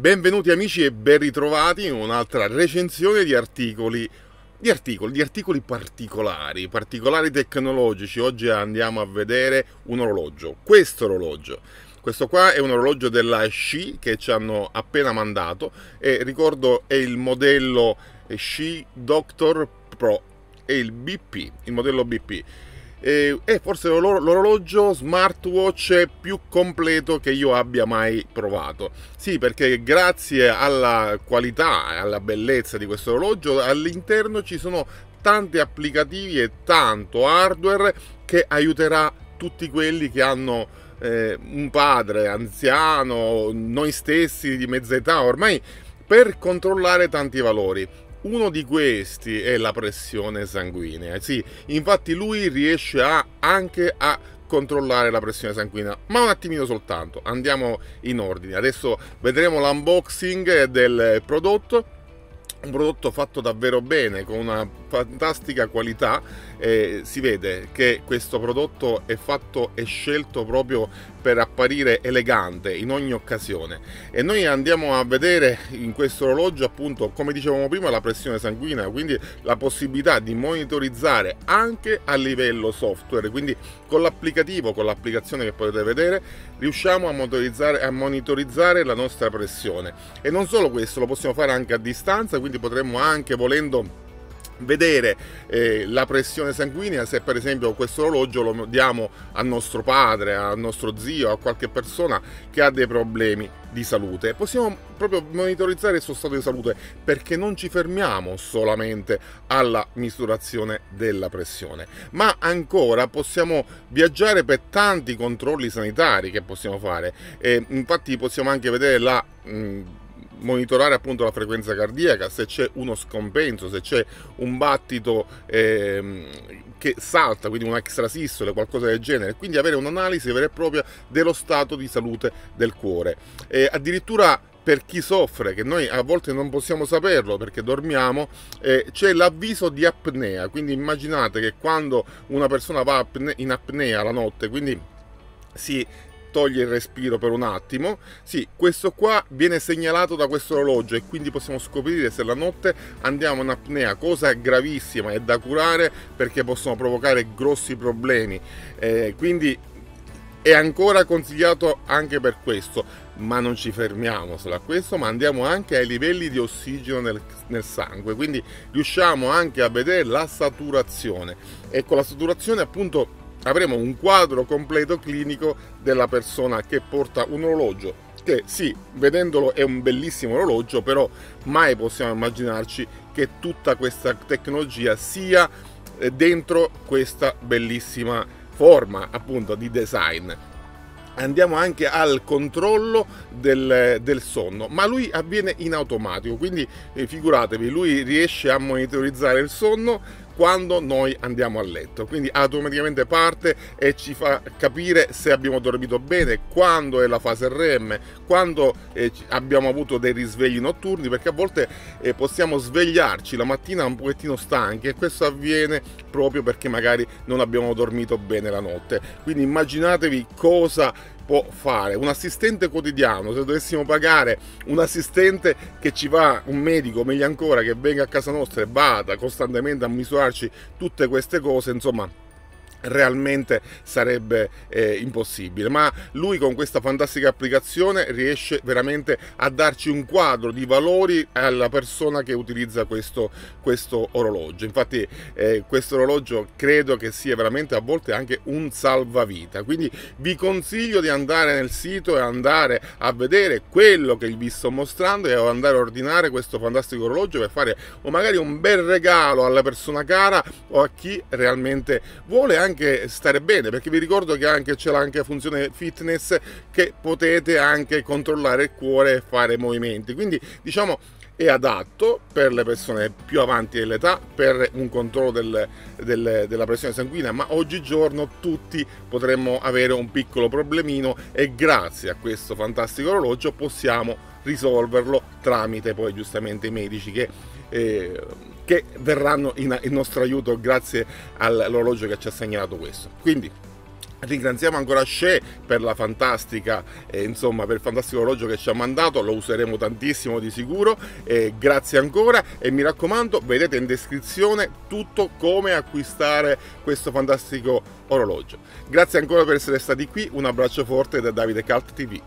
Benvenuti amici e ben ritrovati in un'altra recensione di articoli particolari tecnologici. Oggi andiamo a vedere un orologio. Questo qua è un orologio della YHE che ci hanno appena mandato e ricordo è il modello YHE Doctor Pro, è il BP, il modello BP. È forse l'orologio smartwatch più completo che io abbia mai provato. Sì, perché grazie alla qualità e alla bellezza di questo orologio all'interno ci sono tanti applicativi e tanto hardware che aiuterà tutti quelli che hanno un padre anziano, noi stessi di mezza età ormai, per controllare tanti valori. Uno di questi è la pressione sanguigna. Sì, infatti lui riesce anche a controllare la pressione sanguigna, ma un attimino soltanto. Andiamo in ordine. Adesso vedremo l'unboxing del prodotto. Un prodotto fatto davvero bene, con una fantastica qualità. Si vede che questo prodotto è fatto e scelto proprio per apparire elegante in ogni occasione, e noi andiamo a vedere in questo orologio, appunto, come dicevamo prima, la pressione sanguigna, quindi la possibilità di monitorizzare anche a livello software, quindi con l'applicativo, con l'applicazione che potete vedere, riusciamo a monitorizzare la nostra pressione. E non solo questo, lo possiamo fare anche a distanza, quindi potremmo anche, volendo, vedere la pressione sanguigna, se per esempio questo orologio lo diamo a nostro padre, a nostro zio, a qualche persona che ha dei problemi di salute. Possiamo proprio monitorizzare il suo stato di salute, perché non ci fermiamo solamente alla misurazione della pressione, ma ancora possiamo viaggiare per tanti controlli sanitari che possiamo fare. Infatti possiamo anche vedere la monitorare appunto la frequenza cardiaca, se c'è uno scompenso, se c'è un battito che salta, quindi un'extrasistole, qualcosa del genere, quindi avere un'analisi vera e propria dello stato di salute del cuore. Addirittura per chi soffre, che noi a volte non possiamo saperlo perché dormiamo, c'è l'avviso di apnea, quindi immaginate che quando una persona va in apnea la notte, quindi si toglie il respiro per un attimo, sì, questo qua viene segnalato da questo orologio, e quindi possiamo scoprire se la notte andiamo in apnea, cosa gravissima e da curare, perché possono provocare grossi problemi. Quindi è ancora consigliato anche per questo, ma non ci fermiamo solo a questo, ma andiamo anche ai livelli di ossigeno nel sangue, quindi riusciamo anche a vedere la saturazione, e con la saturazione appunto avremo un quadro completo clinico della persona che porta un orologio che, sì, vedendolo è un bellissimo orologio, però mai possiamo immaginarci che tutta questa tecnologia sia dentro questa bellissima forma appunto di design. Andiamo anche al controllo del sonno, ma lui avviene in automatico, quindi figuratevi, lui riesce a monitorizzare il sonno quando noi andiamo a letto, quindi automaticamente parte e ci fa capire se abbiamo dormito bene, quando è la fase REM, quando abbiamo avuto dei risvegli notturni, perché a volte possiamo svegliarci la mattina un pochettino stanchi, e questo avviene proprio perché magari non abbiamo dormito bene la notte. Quindi immaginatevi cosa può fare un assistente quotidiano. Se dovessimo pagare un assistente che ci va, un medico meglio ancora, che venga a casa nostra e vada costantemente a misurarci tutte queste cose, insomma, realmente sarebbe impossibile, ma lui con questa fantastica applicazione riesce veramente a darci un quadro di valori alla persona che utilizza questo orologio. Infatti questo orologio credo che sia veramente a volte anche un salvavita, quindi vi consiglio di andare nel sito e andare a vedere quello che vi sto mostrando e andare a ordinare questo fantastico orologio per fare o magari un bel regalo alla persona cara o a chi realmente vuole anche stare bene, perché vi ricordo che anche c'è anche funzione fitness, che potete anche controllare il cuore e fare movimenti, quindi diciamo è adatto per le persone più avanti dell'età, per un controllo della pressione sanguigna, ma oggigiorno tutti potremmo avere un piccolo problemino, e grazie a questo fantastico orologio possiamo risolverlo tramite poi giustamente i medici che verranno in nostro aiuto grazie all'orologio che ci ha segnalato questo. Quindi Ringraziamo ancora YHE per la fantastica, per il fantastico orologio che ci ha mandato, lo useremo tantissimo di sicuro. Grazie ancora e mi raccomando, vedete in descrizione tutto come acquistare questo fantastico orologio. Grazie ancora per essere stati qui, un abbraccio forte da Davidecult Tv.